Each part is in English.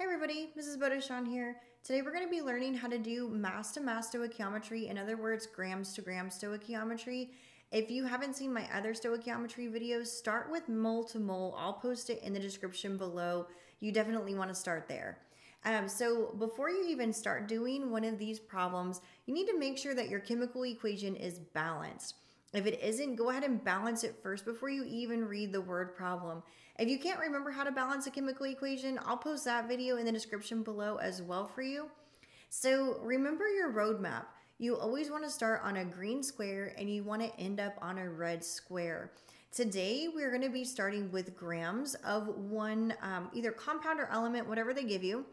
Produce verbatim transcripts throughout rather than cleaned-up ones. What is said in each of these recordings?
Hi everybody, Missus Bodechon here. Today we're going to be learning how to do mass to mass stoichiometry, in other words, grams to gram stoichiometry. If you haven't seen my other stoichiometry videos, start with mole to mole. I'll post it in the description below. You definitely want to start there. Um, so before you even start doing one of these problems, you need to make sure that your chemical equation is balanced. If it isn't, go ahead and balance it first before you even read the word problem. If you can't remember how to balance a chemical equation, I'll post that video in the description below as well for you. So remember your roadmap. You always want to start on a green square and you want to end up on a red square. Today, we're going to be starting with grams of one um, either compound or element, whatever they give you.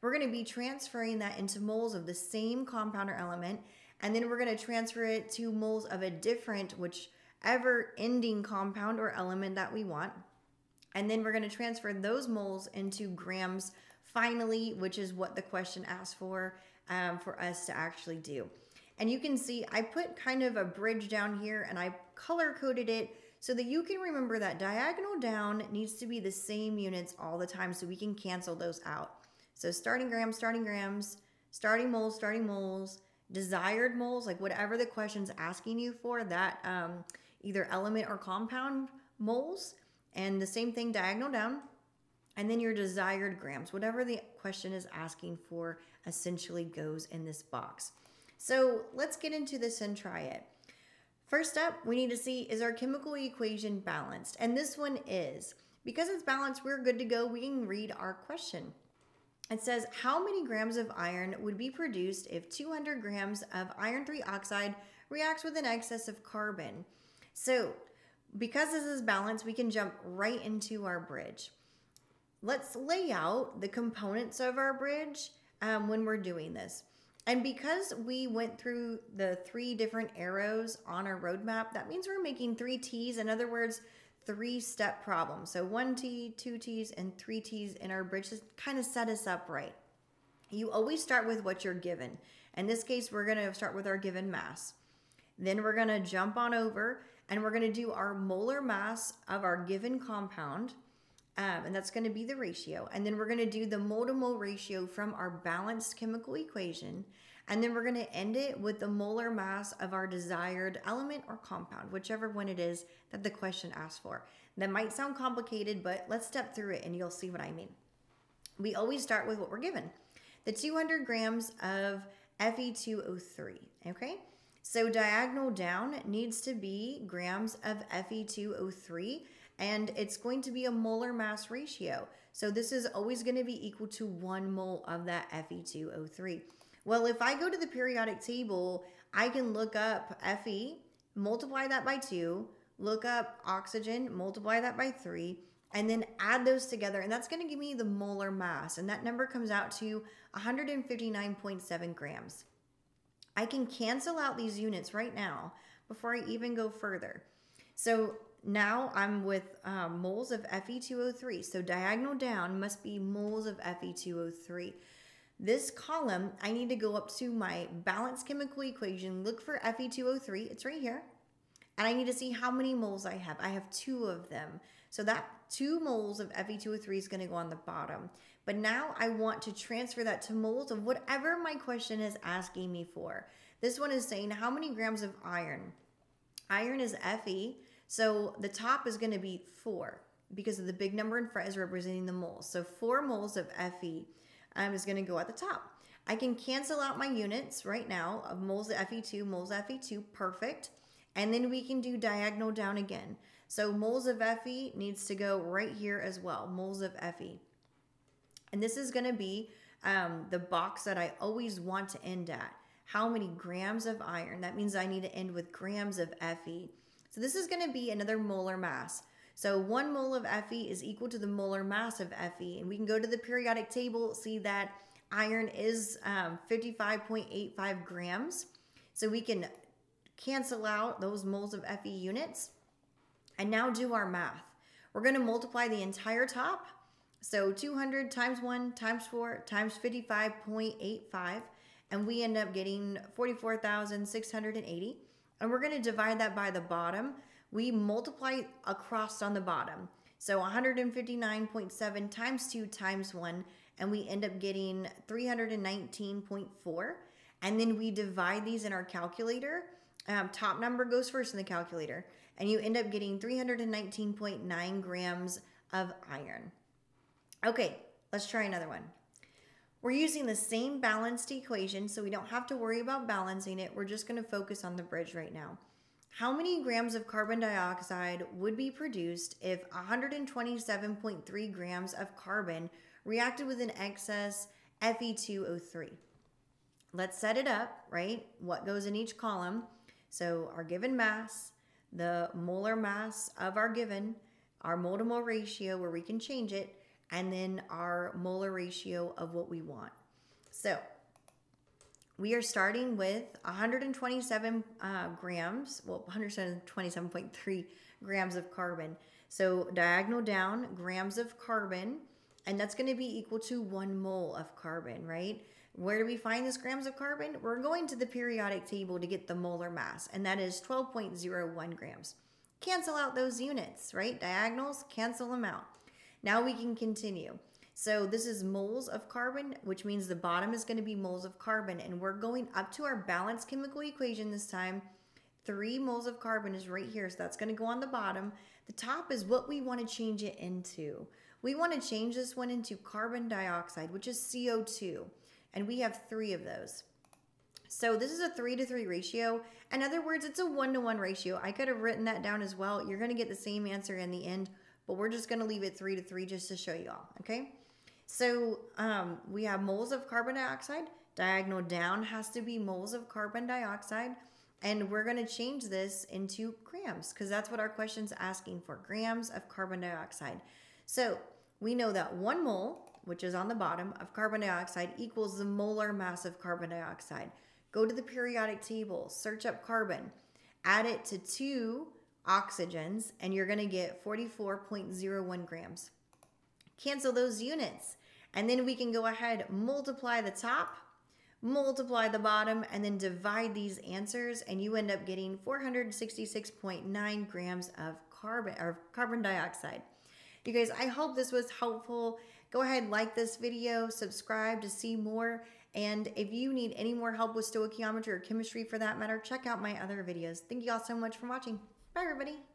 We're going to be transferring that into moles of the same compound or element. And then we're going to transfer it to moles of a different, whichever ending compound or element that we want. And then we're going to transfer those moles into grams finally, which is what the question asks for, um, for us to actually do. And you can see I put kind of a bridge down here and I color coded it so that you can remember that diagonal down needs to be the same units all the time so we can cancel those out. So starting grams, starting grams, starting moles, starting moles, desired moles, like whatever the question's asking you for, that um, either element or compound moles, and the same thing diagonal down, and then your desired grams, whatever the question is asking for essentially goes in this box. So let's get into this and try it. First up, we need to see, is our chemical equation balanced? And this one is. Because it's balanced, we're good to go. We can read our question. It says, how many grams of iron would be produced if two hundred grams of iron three oxide reacts with an excess of carbon? So because this is balanced, we can jump right into our bridge. Let's lay out the components of our bridge um, when we're doing this. And because we went through the three different arrows on our roadmap, that means we're making three T's. In other words, three-step problem. So one T, two T's, and three T's in our bridge to kind of set us up right. You always start with what you're given. In this case, we're going to start with our given mass. Then we're going to jump on over and we're going to do our molar mass of our given compound. Um, and that's going to be the ratio. And then we're going to do the mole-to-mole ratio from our balanced chemical equation. And then we're going to end it with the molar mass of our desired element or compound, whichever one it is that the question asks for. That might sound complicated, but let's step through it and you'll see what I mean. We always start with what we're given. The two hundred grams of F E two O three, okay? So diagonal down needs to be grams of F E two O three, and it's going to be a molar mass ratio. So this is always going to be equal to one mole of that F E two O three. Well, if I go to the periodic table, I can look up Fe, multiply that by two, look up oxygen, multiply that by three, and then add those together. And that's going to give me the molar mass. And that number comes out to one hundred fifty-nine point seven grams. I can cancel out these units right now before I even go further. So now I'm with um, moles of F E two O three. So diagonal down must be moles of F E two O three. This column, I need to go up to my balanced chemical equation, look for F E two O three, it's right here, and I need to see how many moles I have. I have two of them. So that two moles of F E two O three is going to go on the bottom. But now I want to transfer that to moles of whatever my question is asking me for. This one is saying how many grams of iron. Iron is Fe, so the top is going to be four because of the big number in front is representing the moles. So four moles of Fe. I'm just going to go at the top. I can cancel out my units right now of moles of F E two, moles of F E two, perfect. And then we can do diagonal down again. So moles of Fe needs to go right here as well, moles of Fe. And this is going to be um, the box that I always want to end at. How many grams of iron? That means I need to end with grams of Fe. So this is going to be another molar mass. So one mole of Fe is equal to the molar mass of Fe. And we can go to the periodic table, see that iron is um, fifty-five point eight five grams. So we can cancel out those moles of Fe units and now do our math. We're going to multiply the entire top. So two hundred times one times four times fifty-five point eight five. And we end up getting forty-four thousand six hundred eighty. And we're going to divide that by the bottom. We multiply across on the bottom. So one hundred fifty-nine point seven times two times one, and we end up getting three hundred nineteen point four. And then we divide these in our calculator. Um, top number goes first in the calculator, and you end up getting three hundred nineteen point nine grams of iron. Okay, let's try another one. We're using the same balanced equation, so we don't have to worry about balancing it. We're just going to focus on the bridge right now. How many grams of carbon dioxide would be produced if one hundred twenty-seven point three grams of carbon reacted with an excess F E two O three? Let's set it up, right? What goes in each column? So our given mass, the molar mass of our given, our mole-to-mole ratio where we can change it, and then our molar ratio of what we want. So we are starting with one hundred twenty-seven uh, grams, well, one hundred twenty-seven point three grams of carbon. So diagonal down, grams of carbon, and that's gonna be equal to one mole of carbon, right? Where do we find this grams of carbon? We're going to the periodic table to get the molar mass, and that is twelve point zero one grams. Cancel out those units, right? Diagonals, cancel them out. Now we can continue. So this is moles of carbon, which means the bottom is going to be moles of carbon, and we're going up to our balanced chemical equation this time. Three moles of carbon is right here, so that's going to go on the bottom. The top is what we want to change it into. We want to change this one into carbon dioxide, which is C O two. And we have three of those. So this is a three to three ratio. In other words, it's a one to one ratio. I could have written that down as well. You're gonna get the same answer in the end, but we're just gonna leave it three to three just to show you all, okay? So um, we have moles of carbon dioxide. Diagonal down has to be moles of carbon dioxide. And we're gonna change this into grams because that's what our question's asking for, grams of carbon dioxide. So we know that one mole, which is on the bottom, of carbon dioxide equals the molar mass of carbon dioxide. Go to the periodic table, search up carbon, add it to two oxygens, and you're gonna get forty-four point zero one grams. Cancel those units, and then we can go ahead, multiply the top, multiply the bottom, and then divide these answers, and you end up getting four hundred sixty-six point nine grams of carbon, or carbon dioxide. You guys, I hope this was helpful. Go ahead, like this video, subscribe to see more, and if you need any more help with stoichiometry or chemistry for that matter, check out my other videos. Thank you all so much for watching. Bye, everybody.